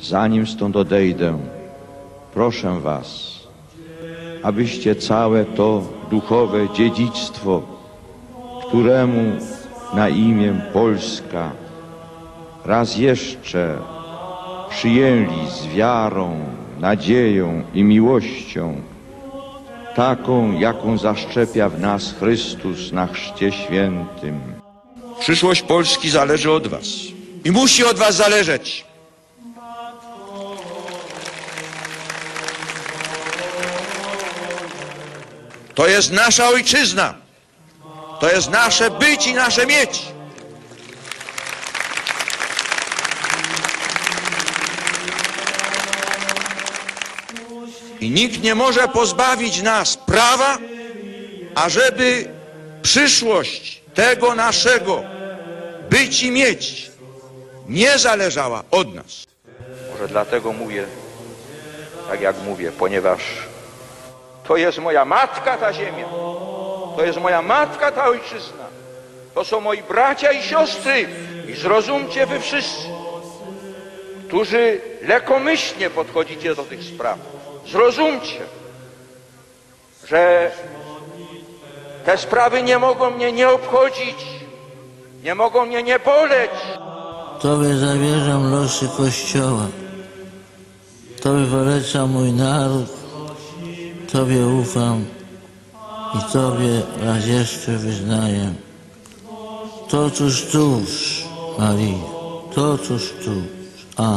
Zanim stąd odejdę, proszę was, abyście całe to duchowe dziedzictwo, któremu na imię Polska raz jeszcze przyjęli z wiarą, nadzieją i miłością, taką, jaką zaszczepia w nas Chrystus na chrzcie świętym. Przyszłość Polski zależy od was i musi od was zależeć. To jest nasza ojczyzna. To jest nasze być i nasze mieć. I nikt nie może pozbawić nas prawa, ażeby przyszłość tego naszego być i mieć nie zależała od nas. Może dlatego mówię, tak jak mówię, ponieważ to jest moja matka, ta ziemia. To jest moja matka, ta ojczyzna. To są moi bracia i siostry. I zrozumcie wy wszyscy, którzy lekkomyślnie podchodzicie do tych spraw. Zrozumcie, że te sprawy nie mogą mnie nie obchodzić. Nie mogą mnie nie boleć. Tobie zawierzam losy Kościoła. Tobie polecam mój naród. Tobie ufam i Tobie raz jeszcze wyznaję. Totus tuus, Marii, totus tuus.